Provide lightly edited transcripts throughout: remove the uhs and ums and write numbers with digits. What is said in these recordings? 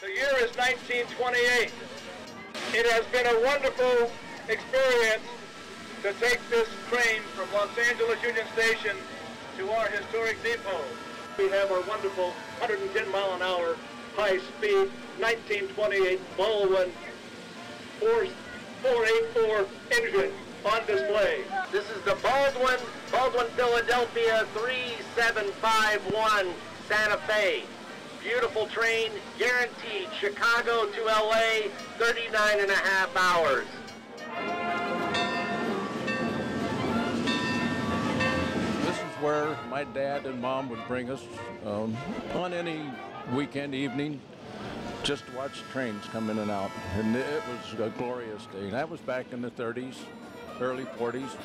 The year is 1928. It has been a wonderful experience to take this train from Los Angeles Union Station to our historic depot. We have our wonderful 110-mile-an-hour high-speed 1928 Baldwin 484 engine on display. This is the Baldwin Philadelphia 3751 Santa Fe. Beautiful train, guaranteed Chicago to LA, 39 and a half hours. This is where my dad and mom would bring us on any weekend evening just to watch trains come in and out. And it was a glorious day. That was back in the 30s, early 40s.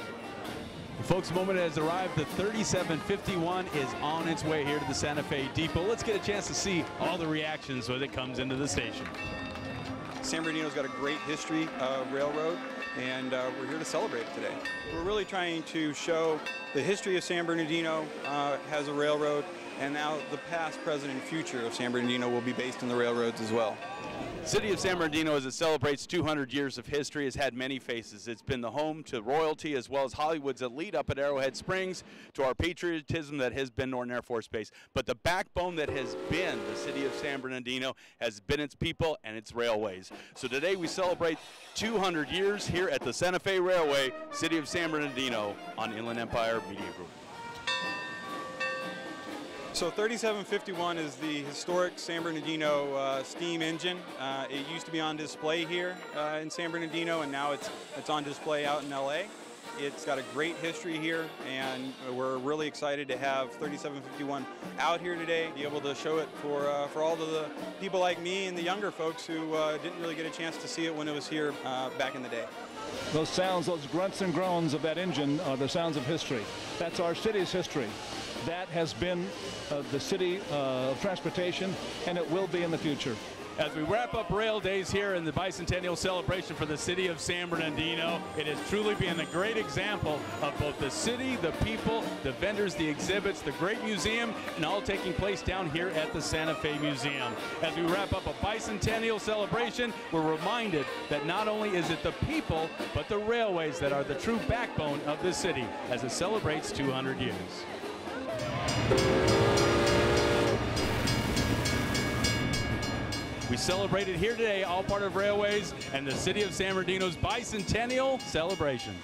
Folks, the moment has arrived. The 3751 is on its way here to the Santa Fe Depot. Let's get a chance to see all the reactions when it comes into the station. San Bernardino's got a great history of railroad, and we're here to celebrate it today. We're really trying to show the history of San Bernardino as a railroad, and now the past, present, and future of San Bernardino will be based on the railroads as well. The city of San Bernardino, as it celebrates 200 years of history, has had many faces. It's been the home to royalty as well as Hollywood's elite up at Arrowhead Springs, to our patriotism that has been Norton Air Force Base. But the backbone that has been the city of San Bernardino has been its people and its railways. So today we celebrate 200 years here at the Santa Fe Railway, city of San Bernardino, on Inland Empire Media Group. So 3751 is the historic San Bernardino steam engine. It used to be on display here in San Bernardino, and now it's on display out in LA. It's got a great history here, and we're really excited to have 3751 out here today, be able to show it for all of the people like me and the younger folks who didn't really get a chance to see it when it was here back in the day. Those sounds, those grunts and groans of that engine are the sounds of history. That's our city's history. That has been the city of transportation, and it will be in the future. As we wrap up Rail Days here in the bicentennial celebration for the city of San Bernardino, it has truly been a great example of both the city, the people, the vendors, the exhibits, the great museum, and all taking place down here at the Santa Fe Museum. As we wrap up a bicentennial celebration, we're reminded that not only is it the people, but the railways that are the true backbone of the city as it celebrates 200 years. We celebrated here today, all part of Railways and the city of San Bernardino's bicentennial celebration.